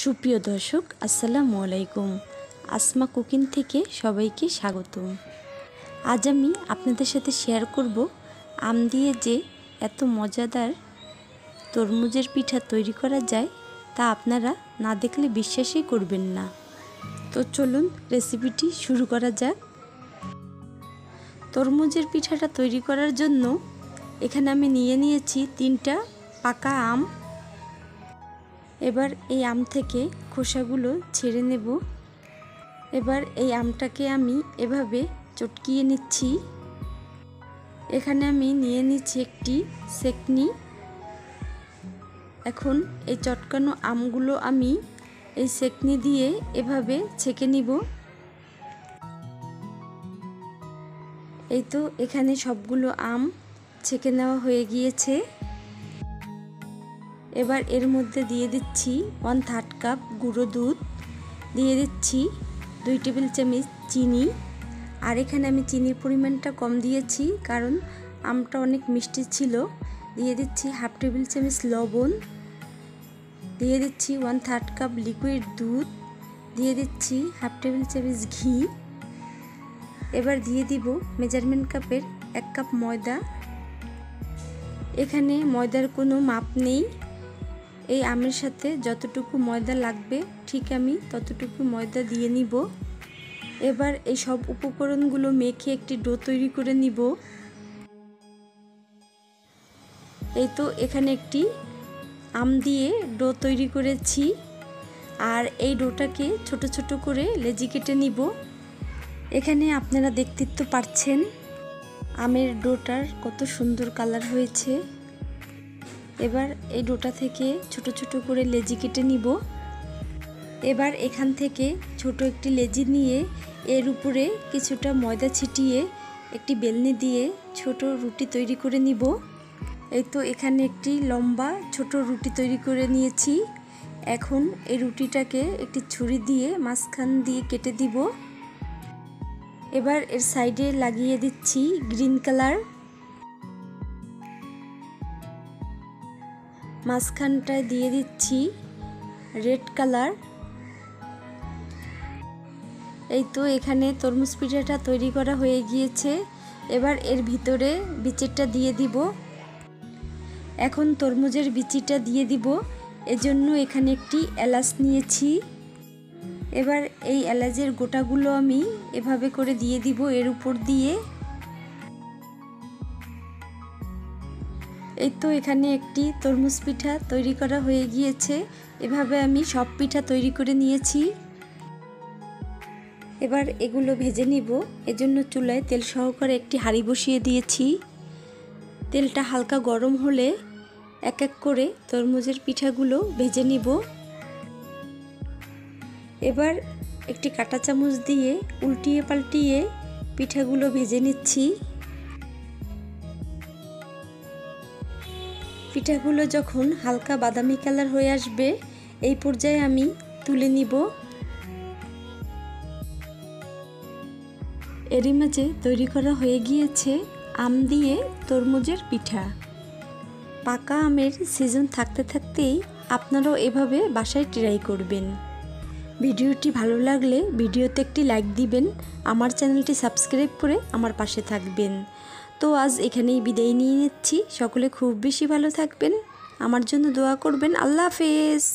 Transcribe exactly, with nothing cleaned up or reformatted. সুপ্রিয় দর্শক, আসসালামু আলাইকুম। আসমা কুকিং থেকে সবাইকে স্বাগত। আজ আমি আপনাদের সাথে শেয়ার করব আম দিয়ে যে এত মজাদার তরমুজের পিঠা তৈরি করা যায় তা আপনারা না দেখলে বিশ্বাসই করবেন না। তো চলুন রেসিপিটি শুরু করা যাক। তরমুজের পিঠাটা তৈরি করার জন্য এখানে আমি নিয়ে নিয়েছি তিনটা পাকা আম। এবার এই আম থেকে খোসাগুলো ছেড়ে নেব। এবার এই আমটাকে আমি এভাবে চটকিয়ে নিচ্ছি। এখানে আমি নিয়ে নিচ্ছি একটি সেকনি। এখন এই চটকানো আমগুলো আমি এই সেকনি দিয়ে এভাবে ছেঁকে নিব। এই তো এখানে সবগুলো আম ছেঁকে নেওয়া হয়ে গিয়েছে। এবার এর মধ্যে দিয়ে দিচ্ছি ওয়ান থার্ড কাপ গুঁড়ো দুধ, দিয়ে দিচ্ছি দুই টেবিল চামচ চিনি। আর এখানে আমি চিনির পরিমাণটা কম দিয়েছি কারণ আমটা অনেক মিষ্টি ছিল। দিয়ে দিচ্ছি হাফ টেবিল চামচ লবণ, দিয়ে দিচ্ছি ওয়ান থার্ড কাপ লিকুইড দুধ, দিয়ে দিচ্ছি হাফ টেবিল চামচ ঘি। এবার দিয়ে দিব মেজারমেন্ট কাপের এক কাপ ময়দা। এখানে ময়দার কোনো মাপ নেই। এই আমের সাথে যতটুকু ময়দা লাগবে ঠিক আমি ততটুকু ময়দা দিয়ে নিব। এবার এই সব উপকরণগুলো মেখে একটি ডো তৈরি করে নিব। এই তো এখানে একটি আম দিয়ে ডো তৈরি করেছি। আর এই ডোটাকে ছোট ছোট করে লেচি কেটে নিব। এখানে আপনারা দেখতে তো পাচ্ছেন আমের ডোটার কত সুন্দর কালার হয়েছে। এবার এই ডোটা থেকে ছোট ছোট করে লেজি কেটে নিব। এবার এখান থেকে ছোট একটি লেজি নিয়ে এর উপরে কিছুটা ময়দা ছিটিয়ে একটি বেলনি দিয়ে ছোট রুটি তৈরি করে নিব। এই তো এখানে একটি লম্বা ছোট রুটি তৈরি করে নিয়েছি। এখন এই রুটিটাকে একটি ছুরি দিয়ে মাঝখান দিয়ে কেটে দিব। এবার এর সাইডে লাগিয়ে দিচ্ছি গ্রিন কালার। মাঝখানটায় দিয়ে দিচ্ছি রেড কালার। এই তো এখানে তরমুজ পিঠাটা তৈরি করা হয়ে গিয়েছে। এবার এর ভিতরে বিচিটা দিয়ে দিব। এখন তরমুজের বিচিটা দিয়ে দিব। এজন্য এখানে একটি এলাচ নিয়েছি। এবার এই এলাচের গোটাগুলো আমি এভাবে করে দিয়ে দিব এর উপর দিয়ে। এই তো এখানে একটি তরমুজ পিঠা তৈরি করা হয়ে গিয়েছে। এভাবে আমি সব পিঠা তৈরি করে নিয়েছি। এবার এগুলো ভেজে নিব। এজন্য চুলায় তেল সহকারে একটি হাঁড়ি বসিয়ে দিয়েছি। তেলটা হালকা গরম হলে এক এক করে তরমুজের পিঠাগুলো ভেজে নিব। এবার একটি কাঁটা চামচ দিয়ে উল্টিয়ে পাল্টিয়ে পিঠাগুলো ভেজে নিচ্ছি। পিঠাগুলো যখন হালকা বাদামি কালার হয়ে আসবে এই পর্যায়ে আমি তুলে নিব। এরই মাঝে তৈরি করা হয়ে গিয়েছে আম দিয়ে তরমুজের পিঠা। পাকা আমের সিজন থাকতে থাকতেই আপনারাও এভাবে বাসায় ট্রাই করবেন। ভিডিওটি ভালো লাগলে ভিডিওতে একটি লাইক দিবেন, আমার চ্যানেলটি সাবস্ক্রাইব করে আমার পাশে থাকবেন। তো আজ এখানেই বিদায় নিয়ে নিচ্ছি। সকলে খুব বেশি ভালো থাকবেন, আমার জন্য দোয়া করবেন। আল্লাহ হাফেজ।